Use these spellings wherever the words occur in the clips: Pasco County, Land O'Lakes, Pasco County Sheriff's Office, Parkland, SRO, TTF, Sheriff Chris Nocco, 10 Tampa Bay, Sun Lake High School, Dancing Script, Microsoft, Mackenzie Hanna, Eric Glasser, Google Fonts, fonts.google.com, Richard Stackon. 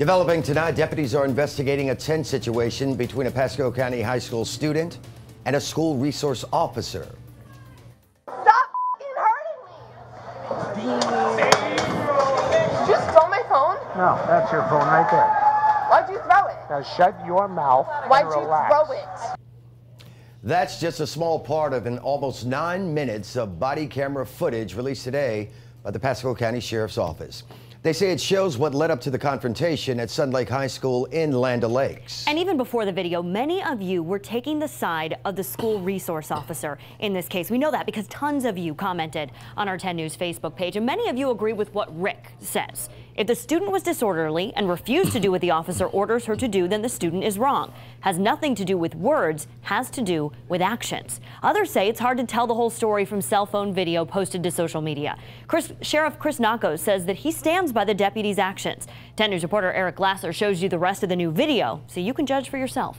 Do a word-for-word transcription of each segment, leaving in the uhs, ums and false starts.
Developing tonight, deputies are investigating a tense situation between a Pasco County High School student and a school resource officer. Stop hurting me! Did you just throw my phone? No, that's your phone right there. Why'd you throw it? Now shut your mouth Why'd and relax. Why'd you throw it? That's just a small part of an almost nine minutes of body camera footage released today by the Pasco County Sheriff's Office. They say it shows what led up to the confrontation at Sun Lake High School in Land O'Lakes. And even before the video, many of you were taking the side of the school resource officer in this case. We know that because tons of you commented on our ten news Facebook page, and many of you agree with what Rick says. If the student was disorderly and refused to do what the officer orders her to do, then the student is wrong. Has nothing to do with words, has to do with actions. Others say it's hard to tell the whole story from cell phone video posted to social media. Chris, Sheriff Chris Nocco says that he stands by the deputy's actions. ten news reporter Eric Glasser shows you the rest of the new video so you can judge for yourself.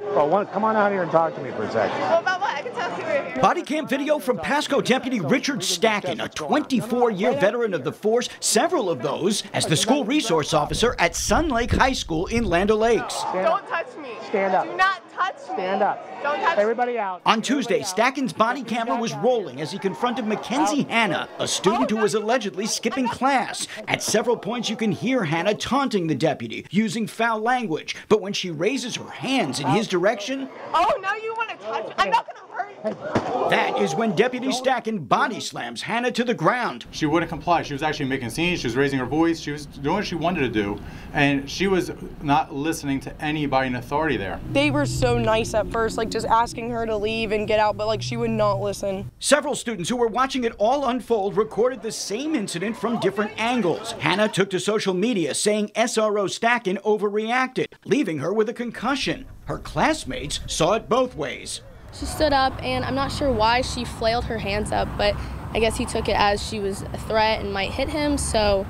Well, come on out here and talk to me for a second. Well, about what? I can talk to you right here. Body cam video from Pasco Deputy Richard Stackon, a twenty-four year veteran of the force, several of those as the school resource officer at Sun Lake High School in Land O'Lakes. Don't touch me. Stand up. Do not touch me. Stand up. Don't touch everybody me. Out. On Tuesday, Stackon's body camera was rolling as he confronted Mackenzie Hanna, a student who was allegedly skipping class. At several points, you can hear Hanna taunting the deputy, using foul language. But when she raises her hands in his direction. Oh, no, you want to touch me. I'm not going to hurt you. That is when Deputy Stackon body slams Hanna to the ground. She wouldn't comply. She was actually making scenes. She was raising her voice. She was doing what she wanted to do. And she was not listening to anybody in authority there. They were so nice at first, like just asking her to leave and get out, but like she would not listen. Several students who were watching it all unfold recorded the same incident from different angles. Hanna took to social media saying S R O Stackon overreacted, leaving her with a concussion. Her classmates saw it both ways. She stood up, and I'm not sure why she flailed her hands up, but I guess he took it as she was a threat and might hit him, so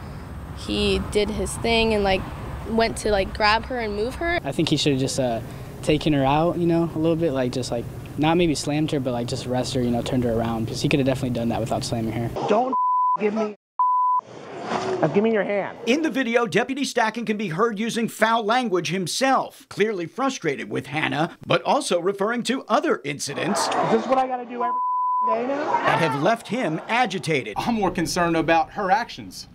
he did his thing and like went to like grab her and move her. I think he should have just uh, taken her out, you know, a little bit, like just like not maybe slammed her, but like just arrest her, you know, turned her around, because he could have definitely done that without slamming her. Don't give me. Now give me your hand. In the video, Deputy Stackon can be heard using foul language himself, clearly frustrated with Hanna, but also referring to other incidents. Is this what I gotta do every day now? That have left him agitated. I'm more concerned about her actions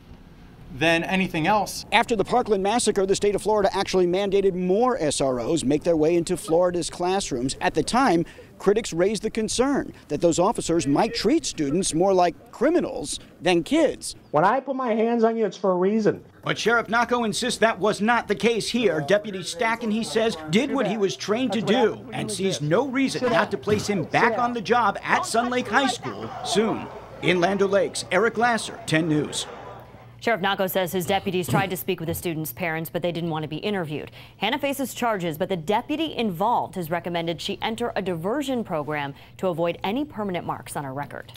than anything else. After the Parkland massacre, the state of Florida actually mandated more S R Os make their way into Florida's classrooms. At the time, critics raised the concern that those officers might treat students more like criminals than kids. When I put my hands on you, it's for a reason. But Sheriff Nocco insists that was not the case here. Deputy Stackon, he says, did what he was trained to do and sees no reason not to place him back on the job at Sun Lake High School soon. In Land O'Lakes, Eric Glasser, ten news. Sheriff Nocco says his deputies tried to speak with the student's parents, but they didn't want to be interviewed. Hanna faces charges, but the deputy involved has recommended she enter a diversion program to avoid any permanent marks on her record.